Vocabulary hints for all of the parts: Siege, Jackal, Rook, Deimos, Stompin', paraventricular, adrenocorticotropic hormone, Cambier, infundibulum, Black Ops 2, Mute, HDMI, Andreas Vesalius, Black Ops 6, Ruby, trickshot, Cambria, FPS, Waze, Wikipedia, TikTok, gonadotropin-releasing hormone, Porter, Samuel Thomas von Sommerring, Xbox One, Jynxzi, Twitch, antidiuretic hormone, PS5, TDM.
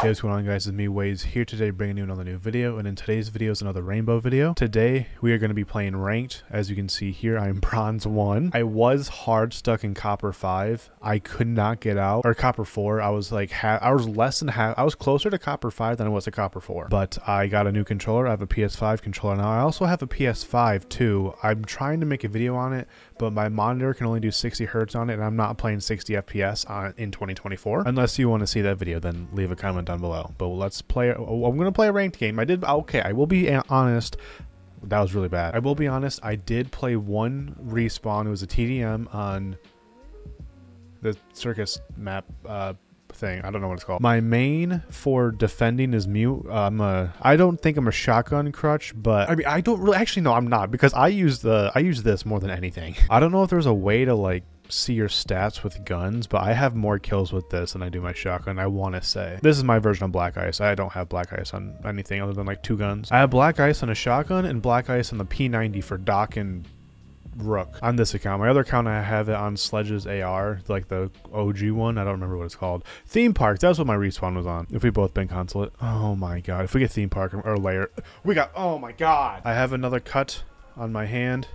Hey, what's going on guys, it's me Waze here today bringing you another new video, and in today's video is another Rainbow video. Today we are going to be playing ranked. As you can see here, I am bronze 1. I was hard stuck in copper 5. I could not get out, or copper 4. I was like I was closer to copper 5 than I was to copper 4. But I got a new controller. I have a PS5 controller now. I also have a PS5 too. I'm trying to make a video on it, but my monitor can only do 60 hertz on it, and I'm not playing 60 FPS on it in 2024. Unless you want to see that video, then leave a comment down below. But let's play. I'm gonna play a ranked game. I will be honest, that was really bad. I will be honest, I did play one respawn. It was a TDM on the circus map thing. I don't know what it's called. My main for defending is Mute. I don't think I'm a shotgun crutch, but I mean, I don't really actually know. I'm not, because I use this more than anything. I don't know if there's a way to like see your stats with guns, but I have more kills with this than I do my shotgun, I want to say. This is my version of Black Ice. I don't have Black Ice on anything other than like two guns. I have Black Ice on a shotgun and Black Ice on the P90 for Doc and Rook on this account. My other account, I have it on Sledge's AR, like the OG one. I don't remember what it's called. Theme Park, that's what my respawn was on. If we both been consulate. Oh my god. If we get Theme Park or Lair, we got, oh my god. I have another cut on my hand.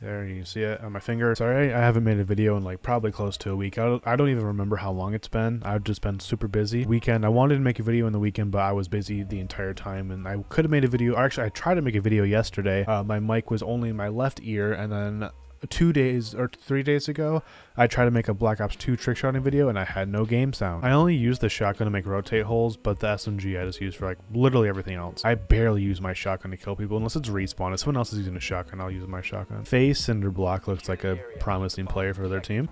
There, you can see it on my finger. Sorry, I haven't made a video in like probably close to a week. I don't even remember how long it's been. I've just been super busy. Weekend, I wanted to make a video in the weekend, but I was busy the entire time, and I could have made a video. Actually, I tried to make a video yesterday. My mic was only in my left ear, and then 2 or 3 days ago, I tried to make a Black Ops 2 trickshotting video, and I had no game sound. I only used the shotgun to make rotate holes, but the SMG I just used for like literally everything else. I barely use my shotgun to kill people unless it's respawn. If someone else is using a shotgun, I'll use my shotgun. FaZe Cinderblock looks like a promising player for their team.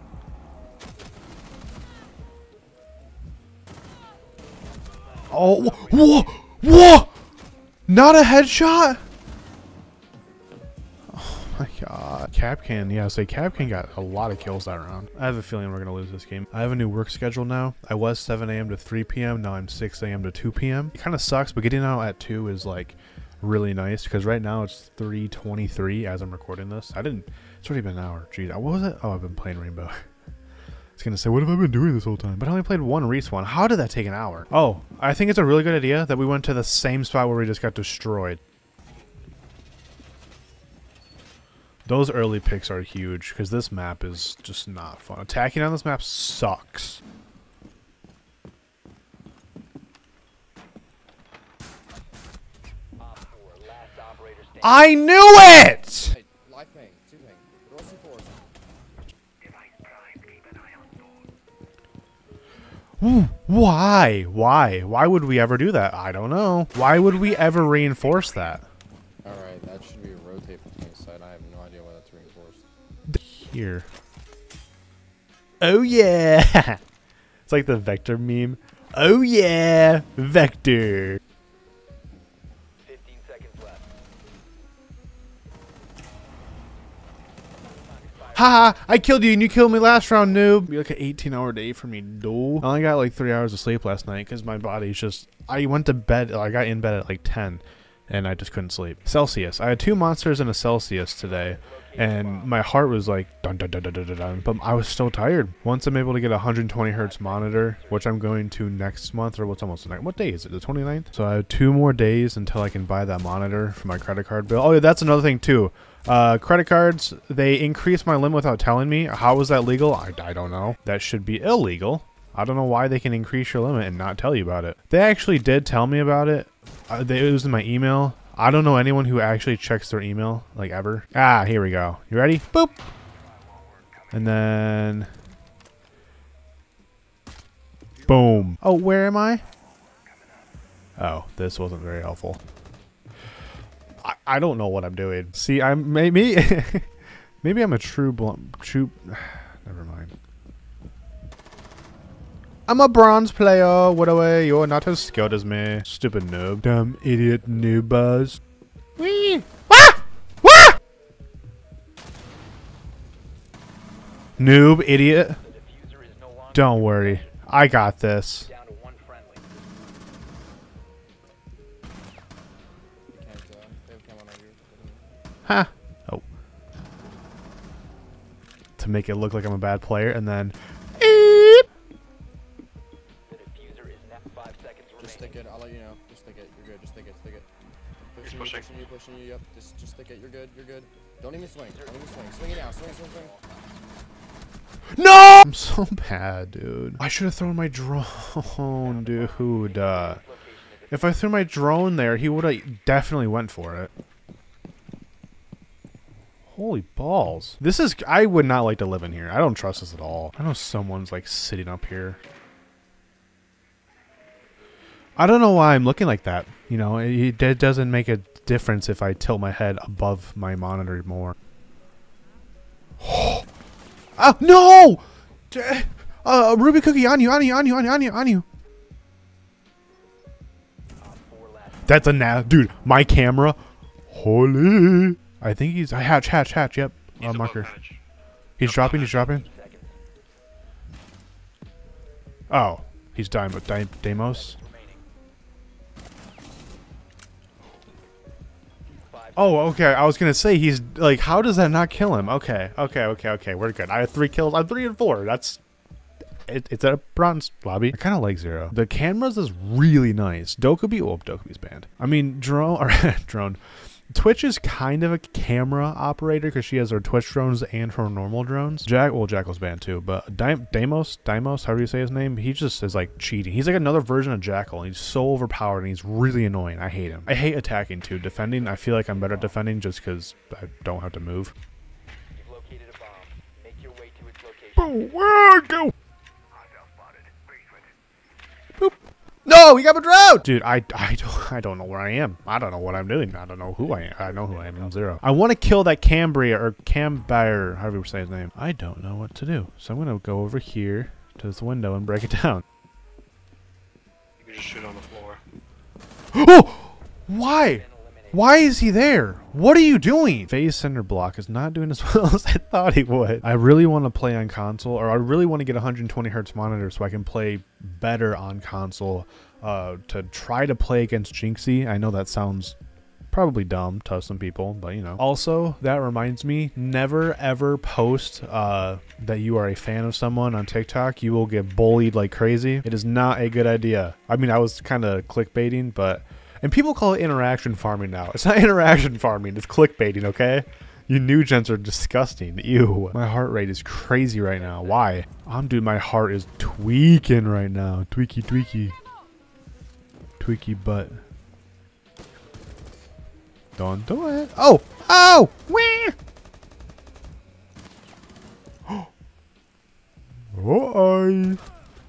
Oh, whoa, whoa! Not a headshot? My god. Capcan, yeah, so Capcan got a lot of kills that round. I have a feeling we're gonna lose this game. I have a new work schedule now. I was 7 AM to 3 PM, now I'm 6 AM to 2 PM. It kinda sucks, but getting out at 2 is like really nice, because right now it's 3:23 as I'm recording this. It's already been an hour. Jeez, what was it? Oh, I've been playing Rainbow. It's gonna say, what have I been doing this whole time? But I only played one respawn. How did that take an hour? Oh, I think it's a really good idea that we went to the same spot where we just got destroyed. Those early picks are huge, because this map is just not fun. Attacking on this map sucks. I knew it! Why? Why? Why would we ever do that? I don't know. Why would we ever reinforce that? Alright, that should be a rotate between side. I have no idea why that's reinforced. Here. Oh yeah! It's like the Vector meme. Oh yeah! Vector! 15 seconds left. Haha! I killed you and you killed me last round, noob! Be like an 18-hour day for me, dude. I only got like 3 hours of sleep last night because my body's just... I went to bed... I got in bed at like 10. And I just couldn't sleep. Celsius. I had 2 monsters and a Celsius today, and my heart was like dun dun dun dun dun dun, but I was so tired. Once I'm able to get a 120 hertz monitor, which I'm going to next month, or what's almost the night. What day is it? The 29th? So I have 2 more days until I can buy that monitor for my credit card bill. Oh yeah, that's another thing too. Credit cards, they increased my limit without telling me. How was that legal? I don't know. That should be illegal. I don't know why they can increase your limit and not tell you about it. They actually did tell me about it. It was in my email. I don't know anyone who actually checks their email, like ever. Ah, here we go. You ready? Boop. And then... boom. Oh, where am I? Oh, this wasn't very helpful. I don't know what I'm doing. See, I'm maybe... maybe I'm a true... Never mind. I'm a bronze player, what away, you're not as skilled as me. Stupid noob. Dumb idiot noobers. Whee! Ah! Ah! Noob idiot. Don't worry. I got this. Huh. Oh. To make it look like I'm a bad player, and then... Just stick it, I'll let you know. Just stick it, you're good, just stick it, stick it. Pushing, pushing. You, pushing you, yep. Just stick it, you're good, you're good. Don't even swing, don't even swing. Swing it now, swing, swing, swing. No! I'm so bad, dude. I should have thrown my drone, dude. If I threw my drone there, he would have definitely went for it. Holy balls. This is, I would not like to live in here. I don't trust this at all. I know someone's like sitting up here. I don't know why I'm looking like that. You know, it doesn't make a difference if I tilt my head above my monitor more. Oh, no! Ruby cookie on you, on you, on you, on you, on you, on you. That's a nab, dude, my camera. Holy. I think he's hatch, hatch, hatch. Yep, marker. He's dropping. He's dropping. Oh, he's dying. But Deimos. Oh, okay. I was gonna say he's like, how does that not kill him? Okay, okay, okay, okay. We're good. I have 3 kills. I'm 3 and 4. That's. It's a bronze lobby. I kind of like Zero. The cameras is really nice. Dokubi. Oh, Dokubi's banned. I mean, drone or drone. Twitch is kind of a camera operator because she has her Twitch drones and her normal drones. Jackal's banned too, but Deimos, however you say his name, he just is like cheating. He's like another version of Jackal, and he's so overpowered and he's really annoying. I hate him. I hate attacking too. Defending, I feel like I'm better at defending just because I don't have to move. You've located a bomb. Make your way to its location. Boom! Where go? No, we got a drought! Dude, I don't know where I am. I don't know what I'm doing. I don't know who I am. I know who I am. I'm Zero. I want to kill that Cambria or Cambier, however you say his name. I don't know what to do. So I'm going to go over here to this window and break it down. You can just shoot on the floor. Oh! Why? Why is he there? What are you doing? FaZe Cinderblock is not doing as well as I thought he would. I really want to play on console, or I really want to get a 120 hertz monitor so I can play better on console to try to play against Jynxzi. I know that sounds probably dumb to some people, but you know. Also, that reminds me, never ever post that you are a fan of someone on TikTok. You will get bullied like crazy. It is not a good idea. I mean, I was kind of clickbaiting, but... And people call it interaction farming now. It's not interaction farming, it's clickbaiting, okay? You new gens are disgusting, ew. My heart rate is crazy right now, why? Dude, my heart is tweaking right now. Tweaky, tweaky. Tweaky butt. Don't do it. Oh, oh, wee! Oh,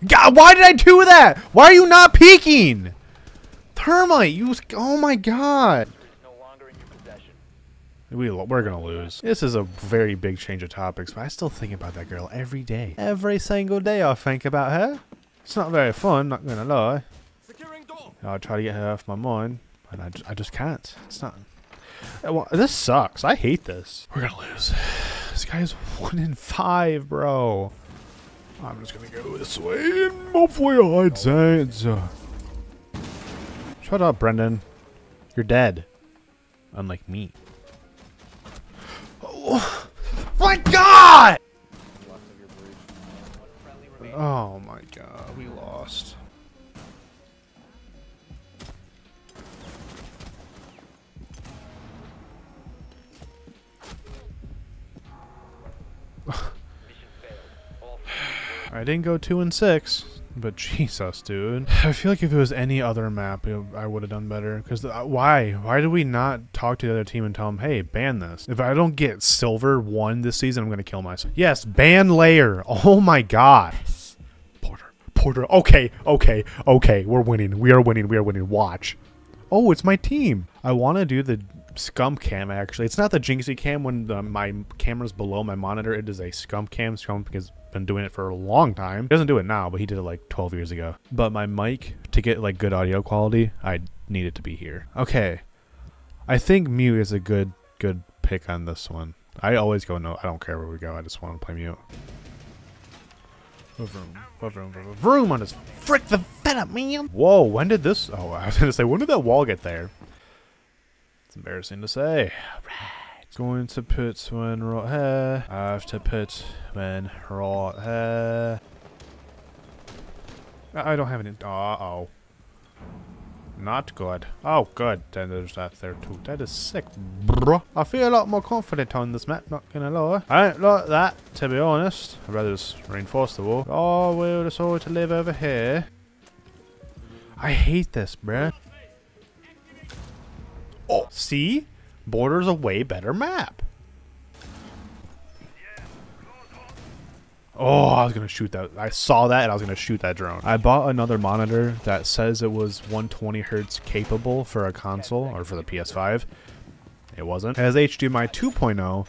God, why did I do that? Why are you not peeking? Thermite, you was, oh my god. No longer in your possession. We're gonna lose. This is a very big change of topics, but I still think about that girl every day. Every single day I think about her. It's not very fun, not gonna lie. I try to get her off my mind, but I just can't. It's not, well, this sucks. I hate this. We're gonna lose. This guy is 1 in 5, bro. I'm just gonna go this way and hopefully I'd say it's, shut up, Brendan. You're dead. Unlike me. Oh my god! Oh my god, we lost. I didn't go 2 and 6. But Jesus, dude. I feel like if it was any other map, I would have done better. Because why? Why do we not talk to the other team and tell them, hey, ban this? If I don't get silver 1 this season, I'm going to kill myself. Yes, ban Lair. Oh my god. Porter. Porter. Okay, okay, okay. We're winning. We are winning. We are winning. Watch. Oh, it's my team. I want to do the Scum cam, actually. It's not the Jynxzi cam when my camera's below my monitor. It is a Scum cam. Scum because... been doing it for a long time. He doesn't do it now, but he did it like 12 years ago. But my mic, to get like good audio quality, I need it to be here. Okay. I think Mute is a good pick on this one. I always go, no, I don't care where we go. I just want to play Mute. Vroom, vroom, vroom, vroom on his frick the venom, man. Whoa, when did this? Oh, I was going to say, when did that wall get there? It's embarrassing to say. All right. Going to put when right here. I have to put when right here. I don't have any. Uh oh. Not good. Oh, good. Then there's that there too. That is sick, bruh. I feel a lot more confident on this map, not gonna lie. I don't like that, to be honest. I'd rather just reinforce the wall. Oh, we just all to live over here. I hate this, bruh. Oh, see? Border's a way better map. Oh, I was gonna shoot that. I saw that and I was gonna shoot that drone. I bought another monitor that says it was 120 hertz capable for a console or for the PS5. It wasn't. It has HDMI 2.0,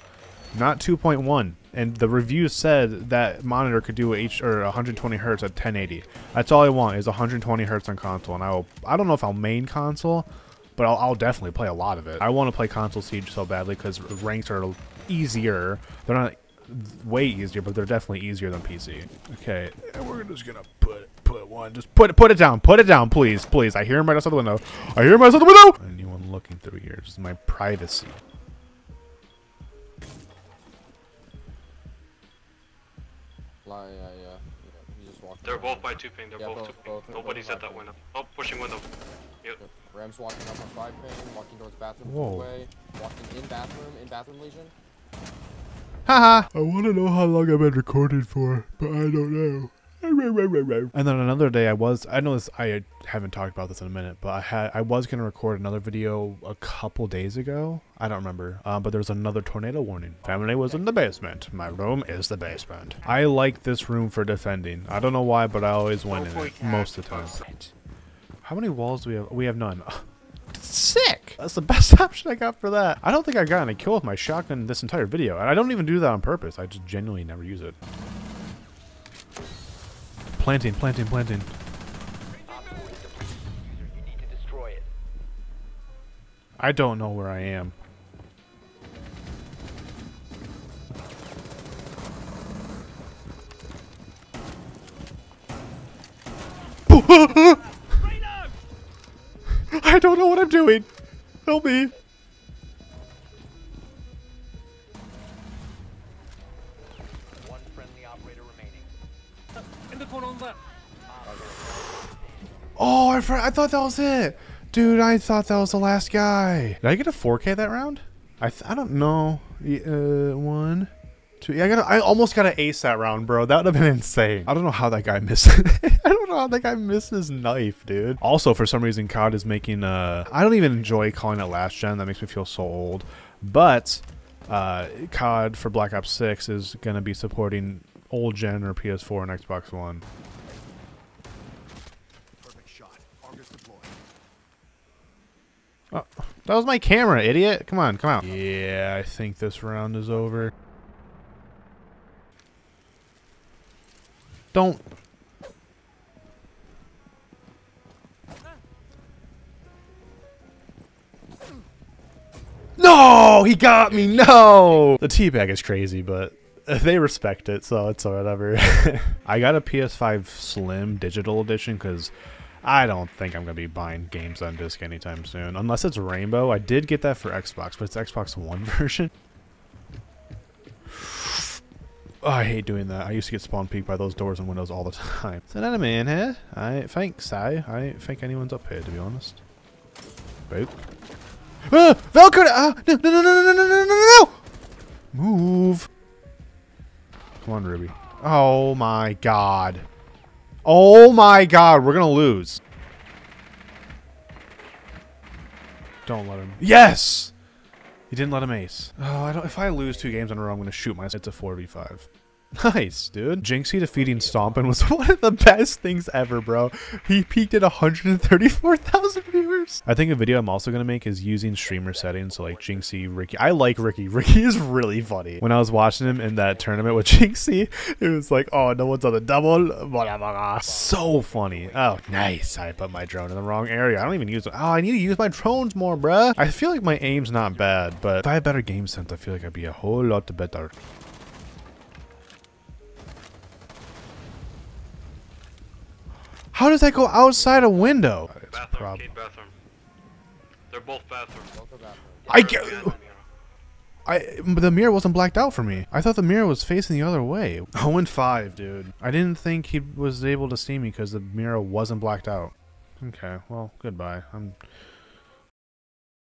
not 2.1. And the review said that monitor could do 120 hertz at 1080. That's all I want is 120 hertz on console. And I don't know if I'll main console, but I'll definitely play a lot of it. I want to play console Siege so badly because ranks are easier. They're not way easier, but they're definitely easier than PC. Okay, we're just gonna put it down, please, please. I hear him right outside the window. I hear him right outside the window. Anyone looking through here? This is my privacy. They're both by two ping. They're both two ping. Nobody's at that window. Oh, pushing window. Yep. Ram's walking up on five ping. Walking towards bathroom. Whoa. Away. Walking in bathroom legion. Haha! I want to know how long I've been recorded for, but I don't know. And then another day I know this, I haven't talked about this in a minute, but I was going to record another video a couple days ago. I don't remember, but there was another tornado warning. Family was in the basement. My room is the basement. I like this room for defending. I don't know why, but I always win in it most of the time. How many walls do we have? We have none. Sick! That's the best option I got for that. I don't think I got any kill with my shotgun this entire video, and I don't even do that on purpose. I just genuinely never use it. Planting. I don't know where I am. I don't know what I'm doing. Help me. One friendly operator remaining. In the corner on left. Oh, I thought that was it. Dude, I thought that was the last guy. Did I get a 4K that round? I don't know. One, two. Yeah, I almost got an ace that round, bro. That would have been insane. I don't know how that guy missed it. Like I missed his knife, dude. Also, for some reason, COD is making I don't even enjoy calling it last gen. That makes me feel so old. But COD for Black Ops 6 is gonna be supporting old gen or PS4 and Xbox One. Perfect shot. August deployed. Oh, that was my camera, idiot. Come on, come out. Yeah, I think this round is over. Don't. No, he got me. No, the teabag is crazy, but they respect it, so it's whatever. I got a PS5 Slim digital edition because I don't think I'm gonna be buying games on disc anytime soon, unless it's Rainbow. I did get that for Xbox, but it's Xbox One version. Oh, I hate doing that. I used to get spawn peeked by those doors and windows all the time. Is that an enemy in here? I think so. I don't think anyone's up here, to be honest. Boop. Velcro! No! Move! Come on, Ruby. Oh my god. Oh my god, we're gonna lose. Don't let him. Yes! You didn't let him ace. Oh, if I lose two games in a row, I'm gonna shoot myself. It's a 4v5. Nice, dude. Jynxzi defeating Stompin' was one of the best things ever, bro. He peaked at 134,000 viewers. I think a video I'm also going to make is using streamer settings. So like Jynxzi, Ricky. I like Ricky. Ricky is really funny. When I was watching him in that tournament with Jynxzi, it was like, oh, no one's on the double. So funny. Oh, nice. I put my drone in the wrong area. I don't even use it. Oh, I need to use my drones more, bro. I feel like my aim's not bad, but if I had better game sense, I feel like I'd be a whole lot better. How does that go outside a window? Bathroom, Kate, bathroom. They're both bathrooms. The mirror wasn't blacked out for me. I thought the mirror was facing the other way. 0-5, dude. I didn't think he was able to see me because the mirror wasn't blacked out. Okay, well, goodbye. I'm